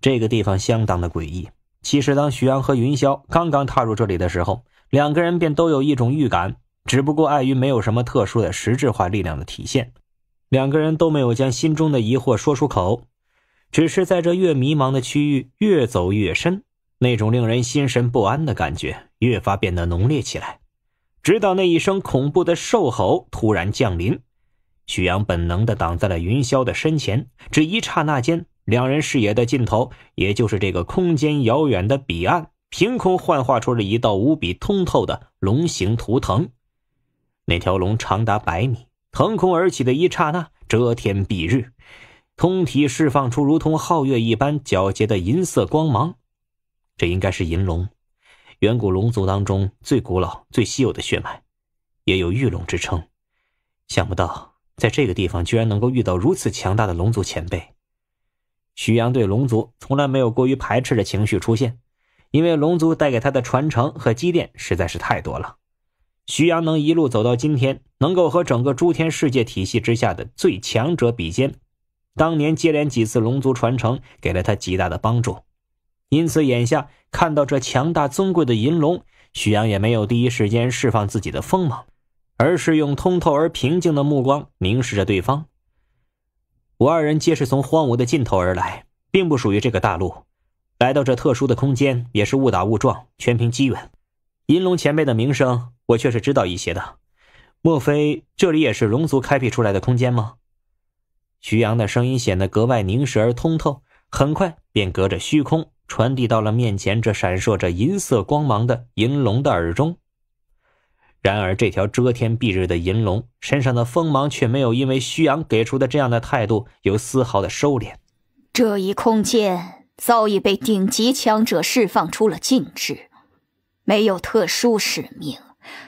这个地方相当的诡异。其实当徐阳和云霄刚刚踏入这里的时候，两个人便都有一种预感，只不过碍于没有什么特殊的实质化力量的体现，两个人都没有将心中的疑惑说出口，只是在这越迷茫的区域越走越深，那种令人心神不安的感觉越发变得浓烈起来，直到那一声恐怖的兽吼突然降临，徐阳本能地挡在了云霄的身前，只一刹那间，两人视野的尽头，也就是这个空间遥远的彼岸，凭空幻化出了一道无比通透的龙形图腾。那条龙长达100米，腾空而起的一刹那，遮天蔽日，通体释放出如同皓月一般皎洁的银色光芒。这应该是银龙，远古龙族当中最古老最稀有的血脉，也有御龙之称。想不到在这个地方居然能够遇到如此强大的龙族前辈。徐阳对龙族从来没有过于排斥的情绪出现，因为龙族带给他的传承和积淀实在是太多了。徐阳能一路走到今天，能够和整个诸天世界体系之下的最强者比肩，当年接连几次龙族传承给了他极大的帮助。因此眼下看到这强大尊贵的银龙，徐阳也没有第一时间释放自己的锋芒，而是用通透而平静的目光凝视着对方。我二人皆是从荒芜的尽头而来，并不属于这个大陆，来到这特殊的空间也是误打误撞，全凭机缘。银龙前辈的名声我却是知道一些的，莫非这里也是龙族开辟出来的空间吗？徐阳的声音显得格外凝视而通透，很快便隔着虚空传递到了面前这闪烁着银色光芒的银龙的耳中。然而这条遮天蔽日的银龙身上的锋芒却没有因为徐阳给出的这样的态度有丝毫的收敛。这一空间早已被顶级强者释放出了禁制，没有特殊使命，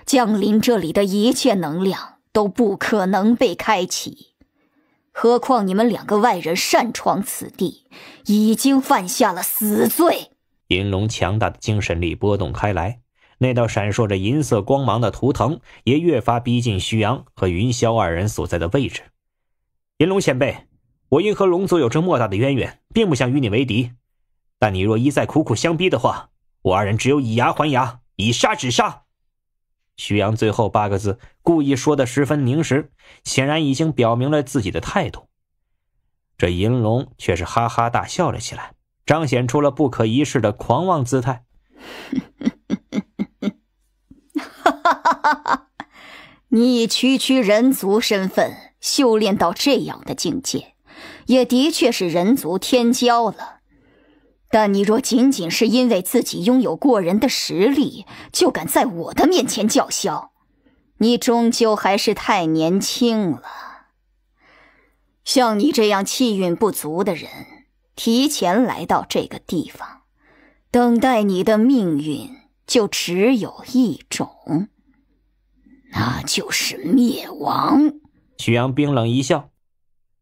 降临这里的一切能量都不可能被开启。何况你们两个外人擅闯此地，已经犯下了死罪。银龙强大的精神力波动开来，那道闪烁着银色光芒的图腾也越发逼近徐阳和云霄二人所在的位置。银龙前辈，我因和龙族有着莫大的渊源，并不想与你为敌，但你若一再苦苦相逼的话，我二人只有以牙还牙，以杀止杀。徐阳最后8个字故意说得十分凝实，显然已经表明了自己的态度。这银龙却是哈哈大笑了起来，彰显出了不可一世的狂妄姿态。你以区人族身份修炼到这样的境界，也的确是人族天骄了。但你若仅仅是因为自己拥有过人的实力，就敢在我的面前叫嚣，你终究还是太年轻了。像你这样气运不足的人，提前来到这个地方，等待你的命运就只有一种，那就是灭亡。徐阳冰冷一笑，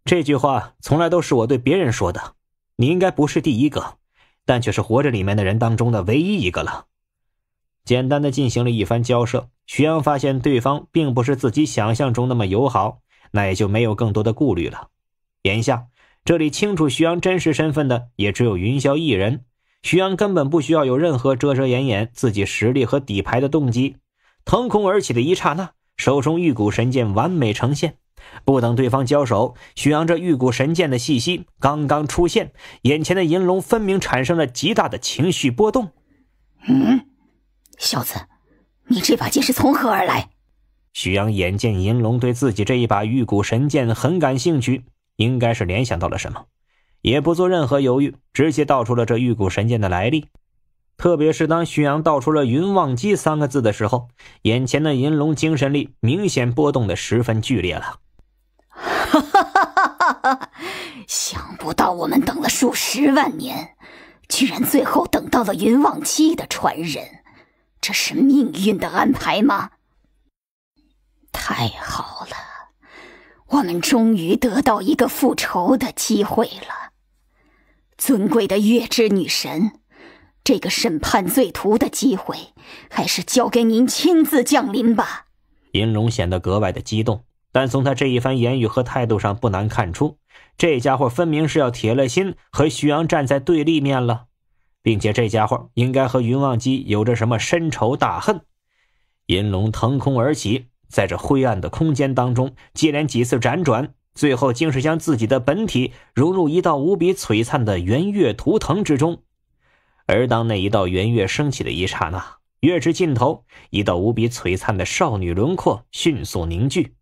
这句话从来都是我对别人说的，你应该不是第一个，但却是活着里面的人当中的唯一一个了。简单的进行了一番交涉，徐阳发现对方并不是自己想象中那么友好，那也就没有更多的顾虑了。眼下这里清楚徐阳真实身份的也只有云霄一人，徐阳根本不需要有任何遮遮掩掩自己实力和底牌的动机。腾空而起的一刹那，手中玉骨神剑完美呈现，不等对方交手，徐阳这玉骨神剑的气息刚刚出现，眼前的银龙分明产生了极大的情绪波动。小子，你这把剑是从何而来？徐阳眼见银龙对自己这一把玉骨神剑很感兴趣，应该是联想到了什么，也不做任何犹豫，直接道出了这玉骨神剑的来历。特别是当徐阳道出了云忘机3个字的时候，眼前的银龙精神力明显波动得十分剧烈了。想不到我们等了数十万年，居然最后等到了云忘机的传人，这是命运的安排吗？太好了，我们终于得到一个复仇的机会了。尊贵的月之女神，这个审判罪徒的机会还是交给您亲自降临吧。银龙显得格外的激动，但从他这一番言语和态度上不难看出，这家伙分明是要铁了心和徐阳站在对立面了，并且这家伙应该和云望基有着什么深仇大恨。银龙腾空而起，在这灰暗的空间当中接连几次辗转，最后竟是将自己的本体融入一道无比璀璨的圆月图腾之中。而当那一道圆月升起的一刹那，月之尽头，一道无比璀璨的少女轮廓迅速凝聚，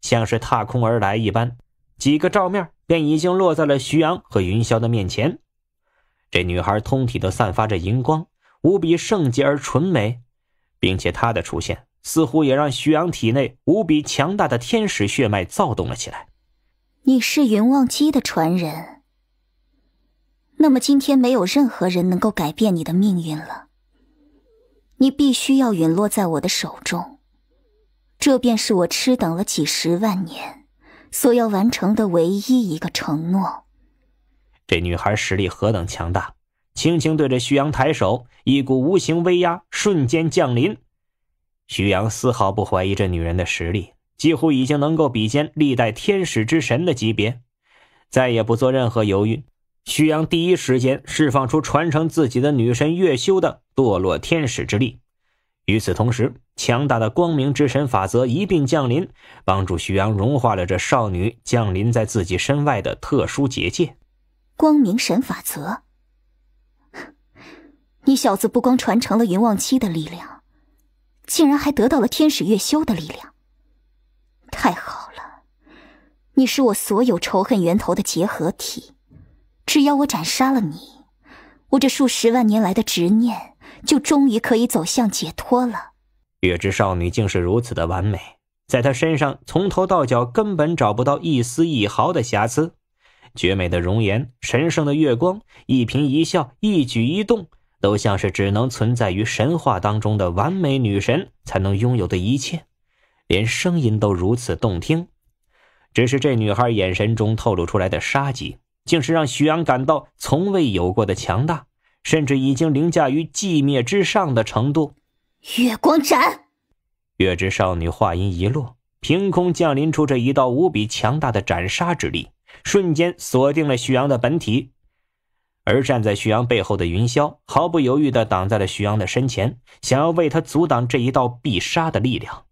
像是踏空而来一般，几个照面便已经落在了徐阳和云霄的面前。这女孩通体都散发着荧光，无比圣洁而纯美，并且她的出现似乎也让徐阳体内无比强大的天使血脉躁动了起来。你是云望基的传人，那么今天没有任何人能够改变你的命运了，你必须要陨落在我的手中，这便是我痴等了几十万年所要完成的唯一一个承诺。这女孩实力何等强大，轻轻对着徐阳抬手，一股无形威压瞬间降临。徐阳丝毫不怀疑这女人的实力，几乎已经能够比肩历代天使之神的级别。再也不做任何犹豫，徐阳第一时间释放出传承自己的女神月修的堕落天使之力。与此同时，强大的光明之神法则一并降临，帮助徐阳融化了这少女降临在自己身外的特殊结界。光明神法则，你小子不光传承了云望期的力量，竟然还得到了天使月修的力量。太好了，你是我所有仇恨源头的结合体，只要我斩杀了你，我这数十万年来的执念就终于可以走向解脱了。月之少女竟是如此的完美，在她身上从头到脚根本找不到一丝一毫的瑕疵，绝美的容颜，神圣的月光，一颦一笑，一举一动，都像是只能存在于神话当中的完美女神才能拥有的一切，连声音都如此动听。只是这女孩眼神中透露出来的杀机，竟是让徐阳感到从未有过的强大，甚至已经凌驾于寂灭之上的程度。月光斩！月之少女话音一落，凭空降临出这一道无比强大的斩杀之力，瞬间锁定了徐阳的本体。而站在徐阳背后的云霄毫不犹豫地挡在了徐阳的身前，想要为他阻挡这一道必杀的力量。